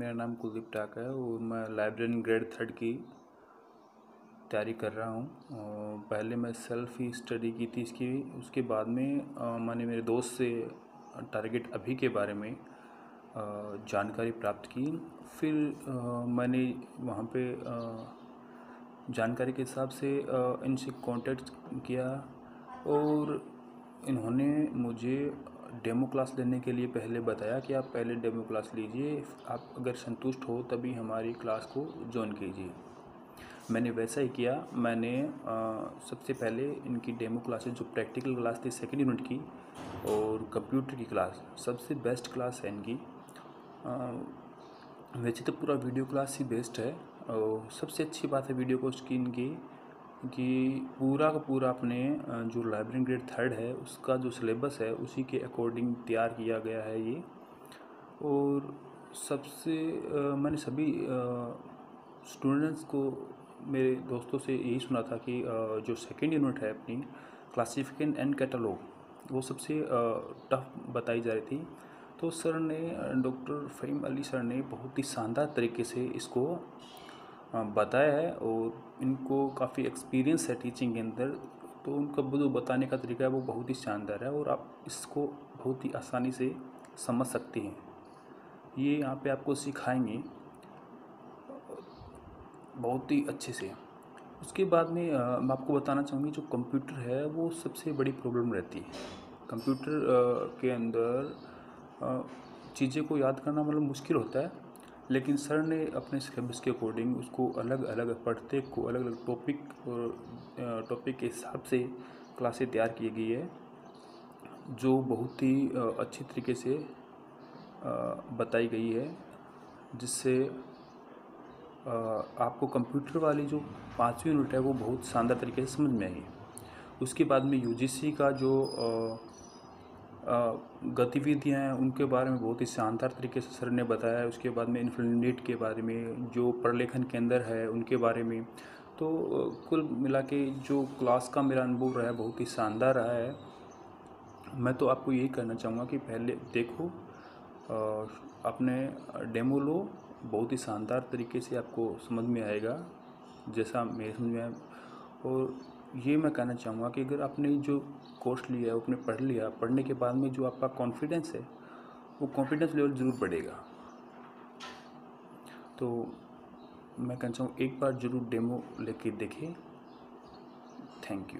मेरा नाम कुलदीप ठाकर है और मैं लाइब्रेरी ग्रेड थर्ड की तैयारी कर रहा हूँ। पहले मैं सेल्फ ही स्टडी की थी इसकी, उसके बाद में मैंने मेरे दोस्त से टारगेट अभी के बारे में जानकारी प्राप्त की। फिर मैंने वहाँ पे जानकारी के हिसाब से इनसे कांटेक्ट किया और इन्होंने मुझे डेमो क्लास लेने के लिए पहले बताया कि आप पहले डेमो क्लास लीजिए, आप अगर संतुष्ट हो तभी हमारी क्लास को ज्वाइन कीजिए। मैंने वैसा ही किया। मैंने सबसे पहले इनकी डेमो क्लासेस जो प्रैक्टिकल क्लास थी सेकेंड यूनिट की और कंप्यूटर की क्लास, सबसे बेस्ट क्लास है इनकी। वैसे तो पूरा वीडियो क्लास ही बेस्ट है और सबसे अच्छी बात है वीडियो कोर्स की इनकी कि पूरा का पूरा अपने जो लाइब्रेरी ग्रेड थर्ड है उसका जो सिलेबस है उसी के अकॉर्डिंग तैयार किया गया है ये। और सबसे मैंने सभी स्टूडेंट्स को, मेरे दोस्तों से यही सुना था कि जो सेकेंड यूनिट है अपनी क्लासिफिकेशन एंड कैटलॉग वो सबसे टफ बताई जा रही थी। तो सर ने, डॉक्टर फहीम अली सर ने बहुत ही शानदार तरीके से इसको बताया है और इनको काफ़ी एक्सपीरियंस है टीचिंग के अंदर, तो उनका जो बताने का तरीका है वो बहुत ही शानदार है और आप इसको बहुत ही आसानी से समझ सकते हैं। ये यहाँ पे आपको सिखाएंगे बहुत ही अच्छे से। उसके बाद में मैं आपको बताना चाहूँगी जो कंप्यूटर है वो सबसे बड़ी प्रॉब्लम रहती है। कंप्यूटर के अंदर चीज़ें को याद करना मतलब मुश्किल होता है, लेकिन सर ने अपने सिलेबस के अकॉर्डिंग उसको अलग अलग पढ़ते को अलग अलग टॉपिक और टॉपिक के हिसाब से क्लासें तैयार की गई है जो बहुत ही अच्छे तरीके से बताई गई है, जिससे आपको कंप्यूटर वाली जो पाँचवीं यूनिट है वो बहुत शानदार तरीके से समझ में आई। उसके बाद में यूजीसी का जो गतिविधियाँ हैं उनके बारे में बहुत ही शानदार तरीके से सर ने बताया है। उसके बाद में इन्फिनिट के बारे में जो प्रलेखन के अंदर है उनके बारे में, तो कुल मिला के जो क्लास का मेरा अनुभव रहा है बहुत ही शानदार रहा है। मैं तो आपको यही कहना चाहूँगा कि पहले देखो, अपने डेमो लो, बहुत ही शानदार तरीके से आपको समझ में आएगा जैसा मेरे समझ में आया। और ये मैं कहना चाहूँगा कि अगर आपने जो कोर्स लिया है, आपने पढ़ लिया, पढ़ने के बाद में जो आपका कॉन्फिडेंस है वो कॉन्फिडेंस लेवल ज़रूर बढ़ेगा। तो मैं कहना चाहूँ एक बार ज़रूर डेमो लेके देखें। Thank you.